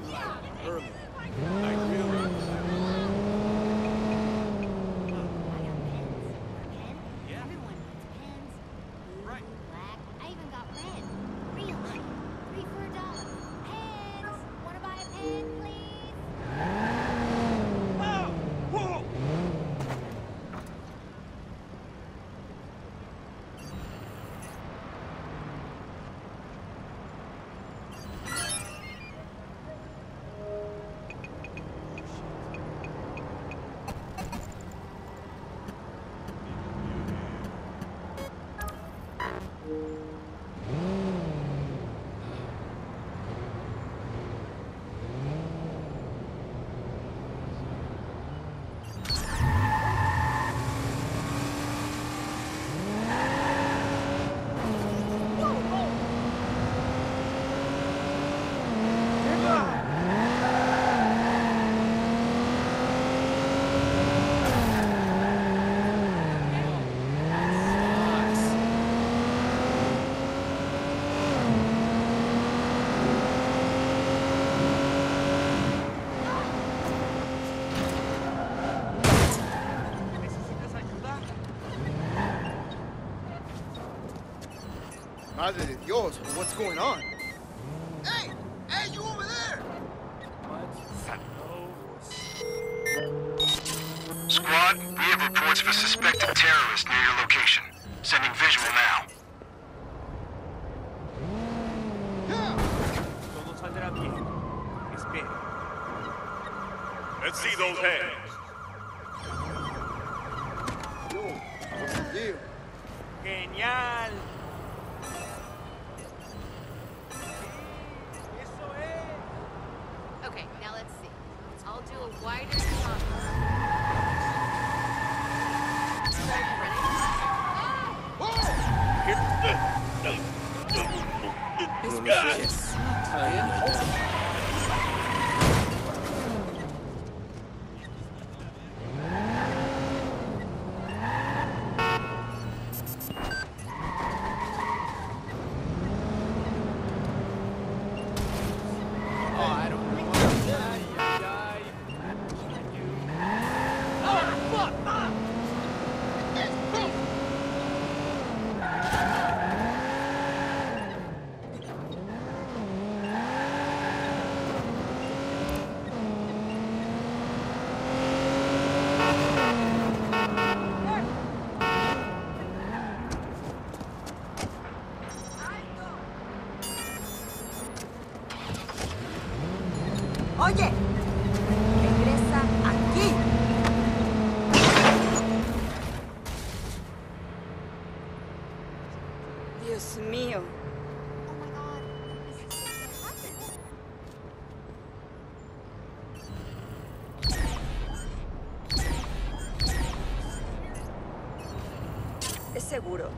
mean like early. Like real early. Yeah. Everyone wants pens. Blue, right. Black. I even got red. Real money. $3 for $1. Pens. Wanna buy a pen, please? Oh! Whoa! Other than yours, what's going on? Hey! Hey, you over there! What? Squad, we have reports of a suspected terrorist near your location. Sending visual now. Let's see those hands. Yo, what's the deal? Genial! Okay, now let's see. I'll do a wider shot. Start running. This guy is so tired. Seguro.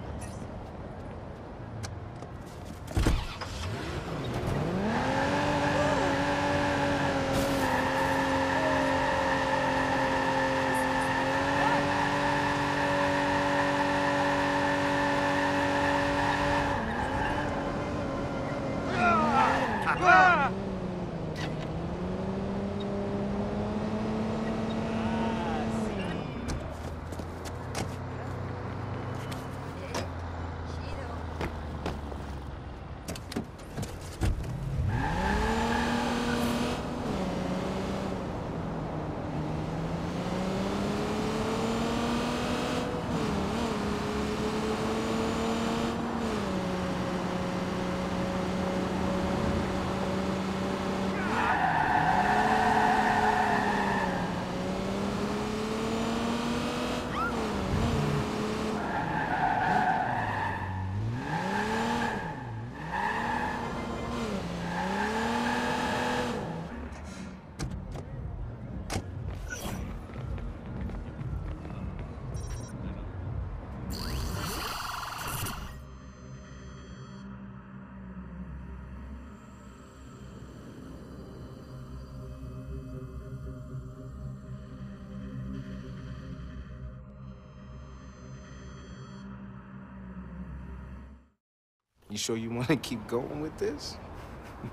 You sure you want to keep going with this?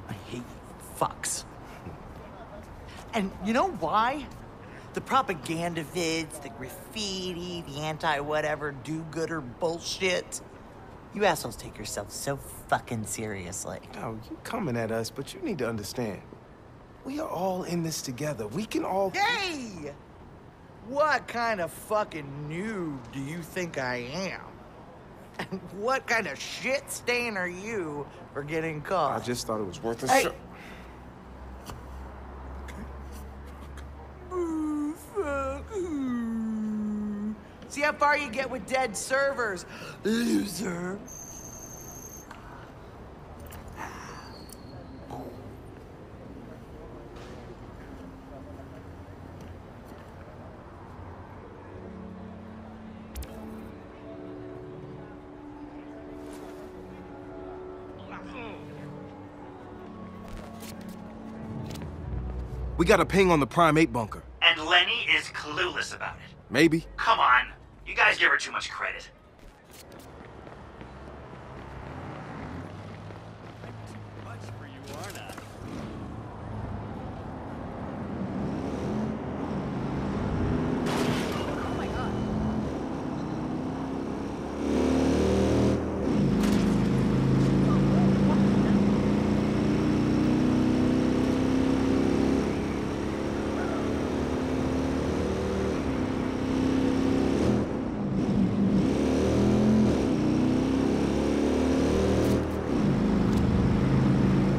I hate you fucks. And you know why? The propaganda vids, the graffiti, the anti-whatever, do-gooder bullshit. You assholes take yourselves so fucking seriously. Oh, you coming at us, but you need to understand. We are all in this together. We can all... Hey! What kind of fucking noob do you think I am? And what kind of shit stain are you for getting caught? I just thought it was worth a shot. See how far you get with dead servers, loser. We got a ping on the Prime 8 bunker. And Lenny is clueless about it. Maybe. Come on. You guys give her too much credit. Much for you, Arna. Oh my God.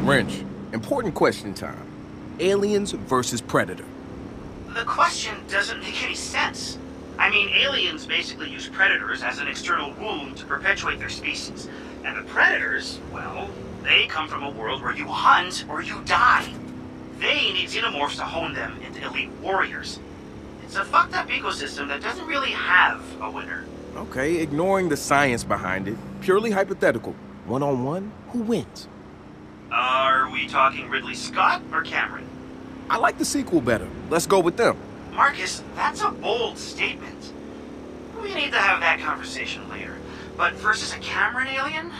Wrench, important question time. Aliens versus Predator. The question doesn't make any sense. I mean, aliens basically use predators as an external womb to perpetuate their species. And the predators, well, they come from a world where you hunt or you die. They need xenomorphs to hone them into elite warriors. It's a fucked up ecosystem that doesn't really have a winner. Okay, ignoring the science behind it, purely hypothetical. One-on-one, who wins? Are we talking Ridley Scott or Cameron? I like the sequel better. Let's go with them. Marcus, that's a bold statement. We need to have that conversation later. But versus a Cameron alien?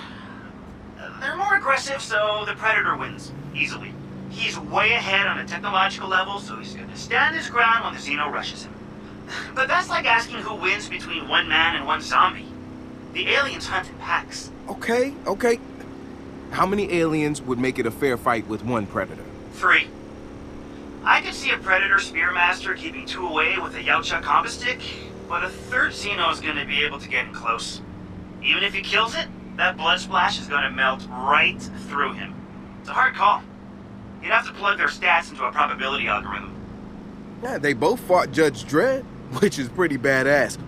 They're more aggressive, so the Predator wins. Easily. He's way ahead on a technological level, so he's gonna stand his ground when the Xeno rushes him. But that's like asking who wins between one man and one zombie. The aliens hunt in packs. Okay, okay. How many aliens would make it a fair fight with one Predator? 3. I could see a Predator Spearmaster keeping 2 away with a Yautja combo stick, but a third Xeno is going to be able to get in close. Even if he kills it, that blood splash is going to melt right through him. It's a hard call. You'd have to plug their stats into a probability algorithm. Yeah, they both fought Judge Dredd, which is pretty badass.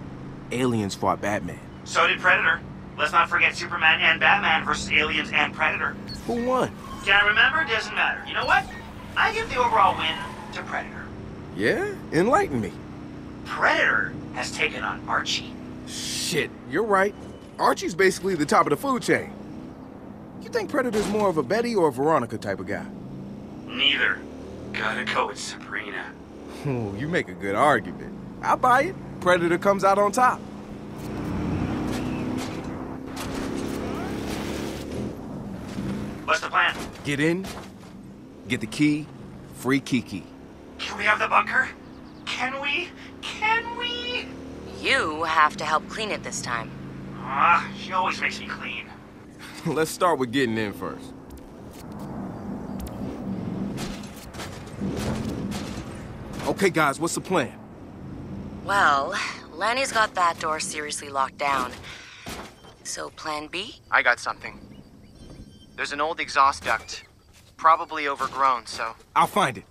Aliens fought Batman. So did Predator. Let's not forget Superman and Batman versus Aliens and Predator. Who won? Can't remember, doesn't matter. You know what? I give the overall win to Predator. Yeah? Enlighten me. Predator has taken on Archie. Shit, you're right. Archie's basically the top of the food chain. You think Predator's more of a Betty or a Veronica type of guy? Neither. Gotta go with Sabrina. Ooh, you make a good argument. I buy it. Predator comes out on top. What's the plan? Get in, get the key, free Kiki. Can we have the bunker? Can we? Can we? You have to help clean it this time. Ah, she always makes me clean. Let's start with getting in first. Okay, guys, what's the plan? Well, Lenny's got that door seriously locked down. So plan B? I got something. There's an old exhaust duct, probably overgrown, so... I'll find it.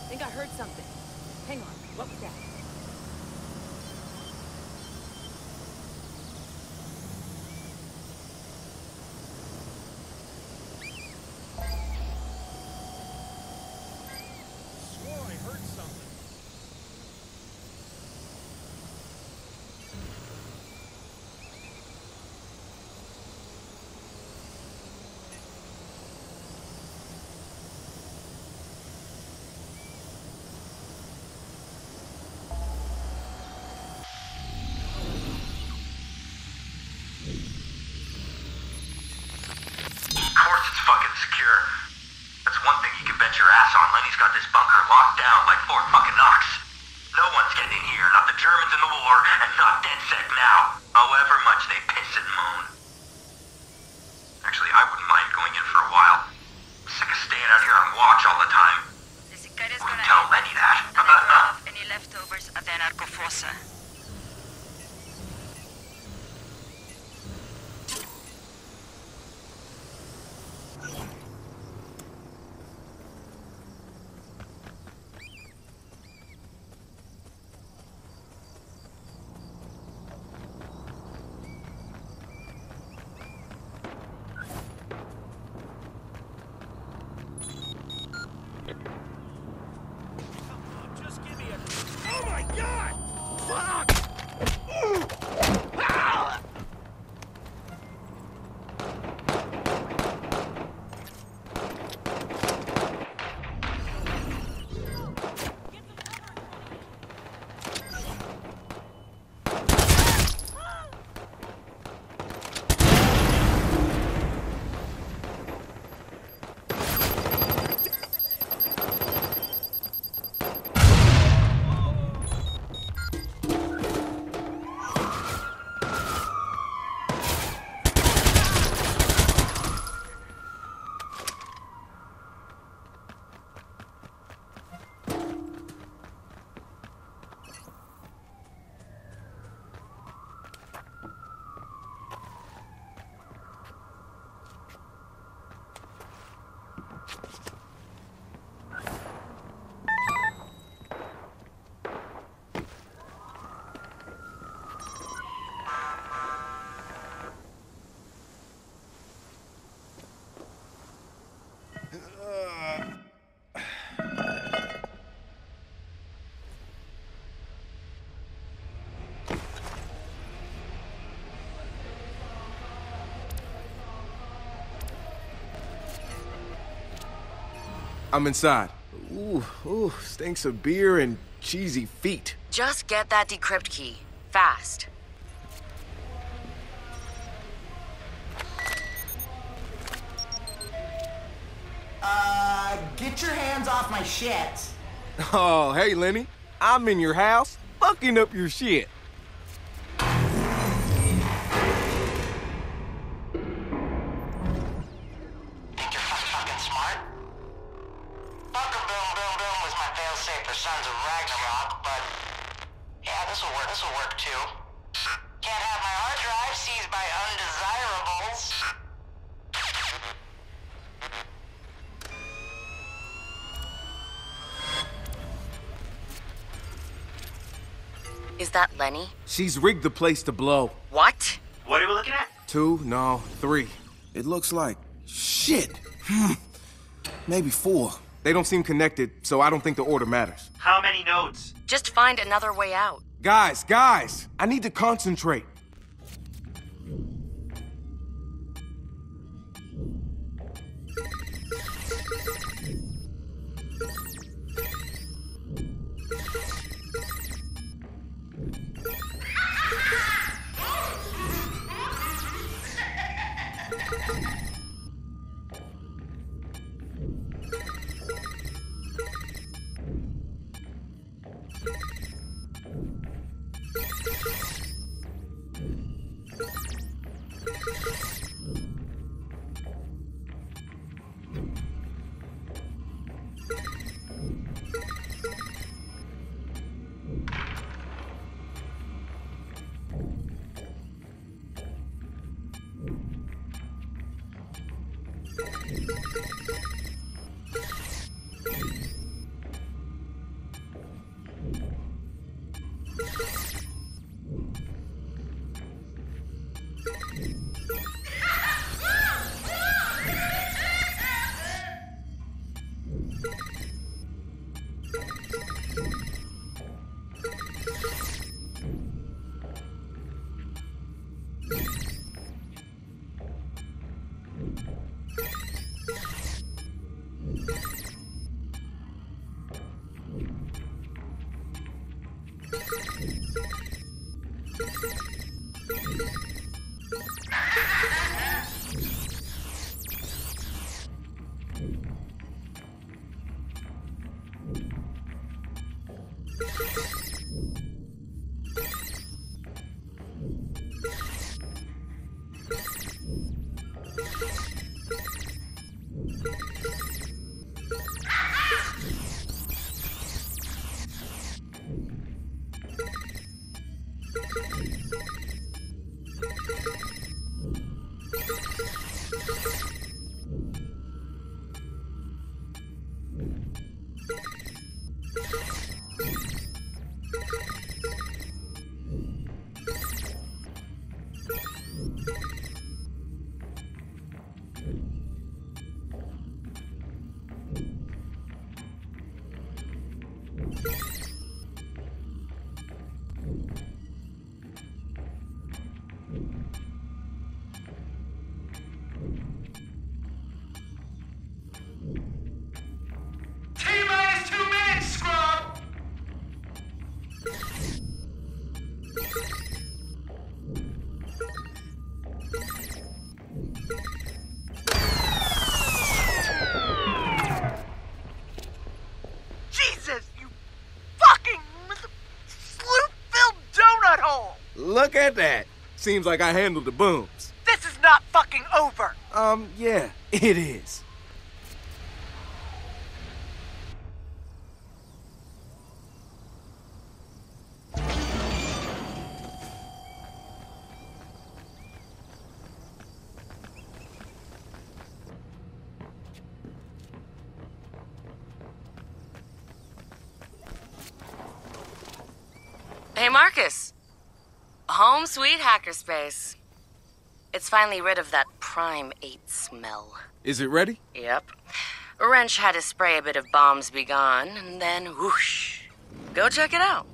I think I heard something. Hang on, what was that? That's one thing you can bet your ass on. Lenny's got this bunker locked down like Fort fucking Knox. No one's getting in here, not the Germans in the war, and not DedSec now. However much they piss and moan. Actually, I wouldn't mind going in for a while. I'm sick of staying out here on watch all the time. Wouldn't tell Lenny that. Any leftovers at the Anarchofossa. I'm inside. Ooh, stinks of beer and cheesy feet. Just get that decrypt key, fast. Get your hands off my shit. Oh, hey, Lenny. I'm in your house, fucking up your shit. Lenny? She's rigged the place to blow. What? What are we looking at? 2, no, 3. It looks like... shit! Maybe 4. They don't seem connected, so I don't think the order matters. How many nodes? Just find another way out. Guys! I need to concentrate. Look at that. Seems like I handled the booms. This is not fucking over. Yeah, it is. Hey, Marcus. Home sweet hackerspace. It's finally rid of that Prime 8 smell. Is it ready? Yep. Wrench had to spray a bit of Bombs Be Gone, and then whoosh. Go check it out.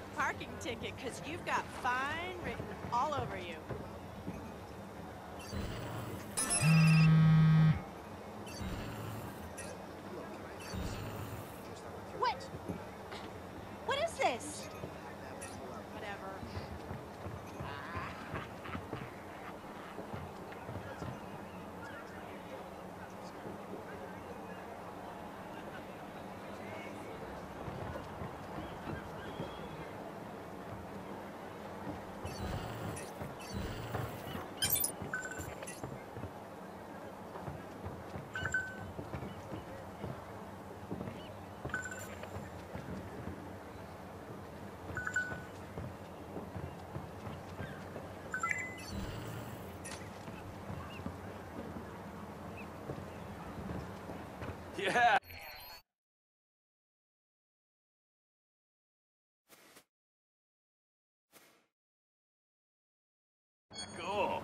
a parking ticket because you've got fine written all over you. What is this? Whatever. Yeah. Cool.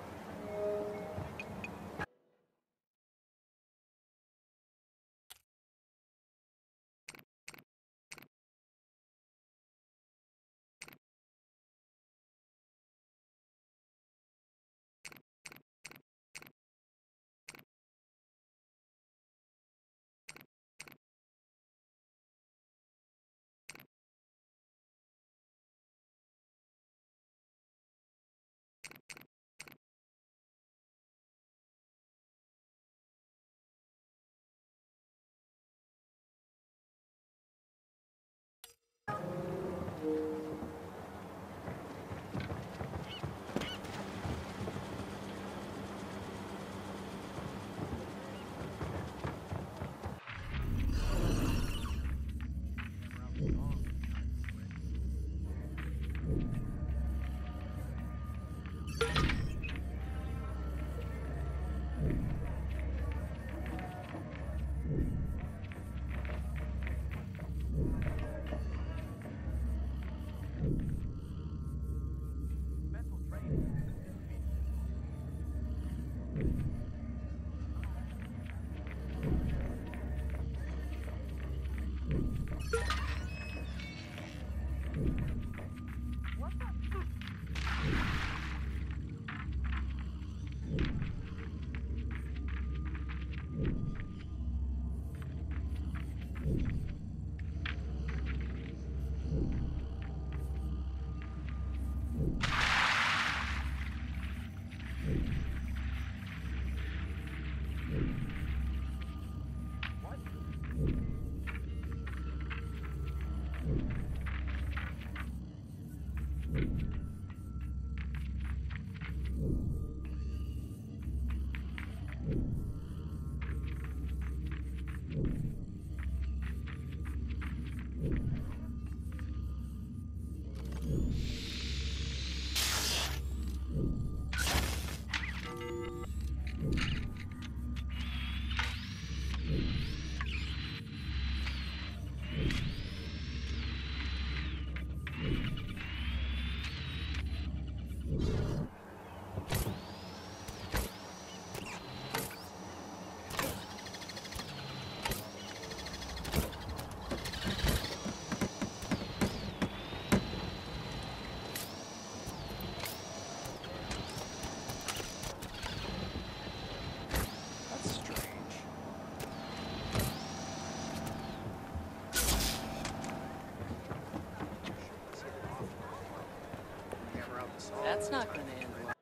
That's not going to end well.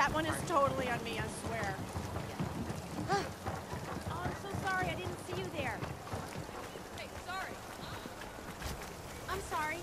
That one is totally on me, I swear. Oh, I'm so sorry. I didn't see you there. Hey, sorry. I'm sorry.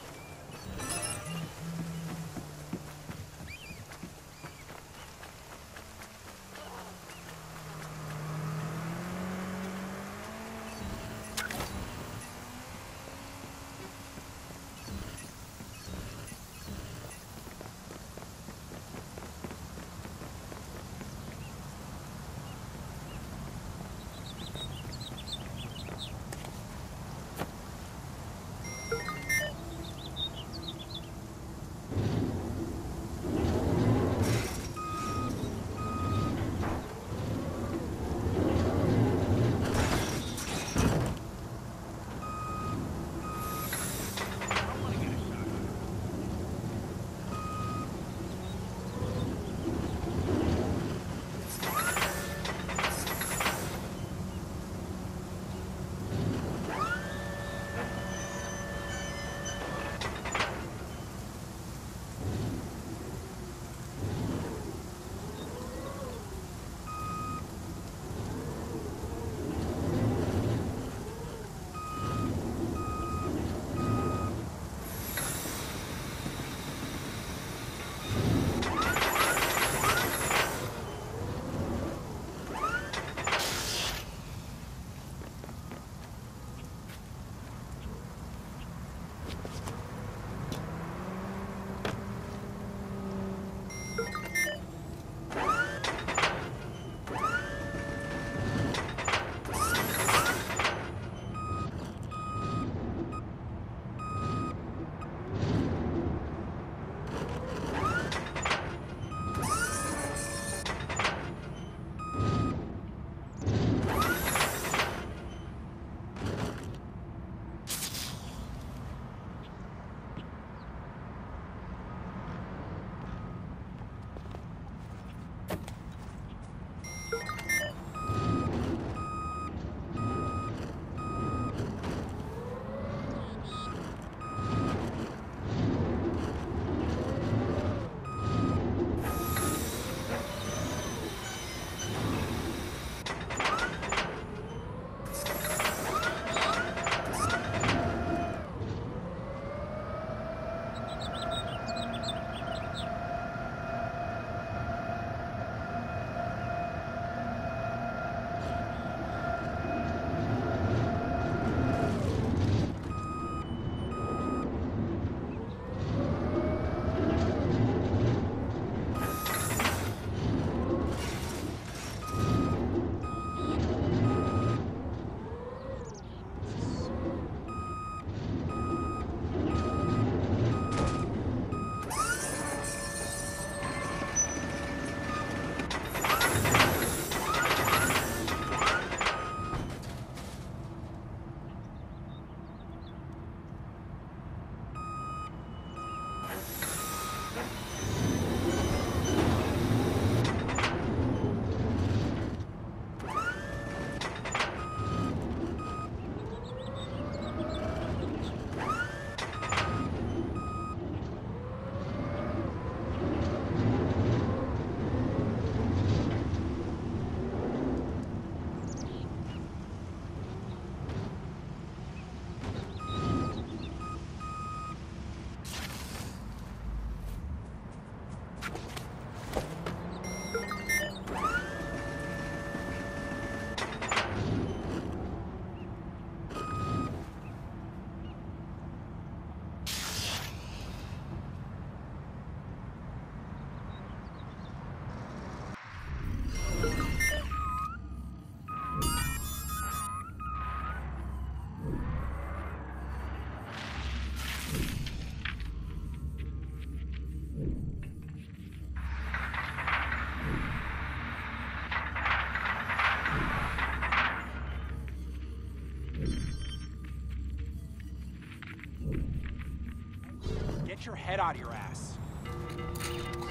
Get your head out of your ass,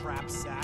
crap sack.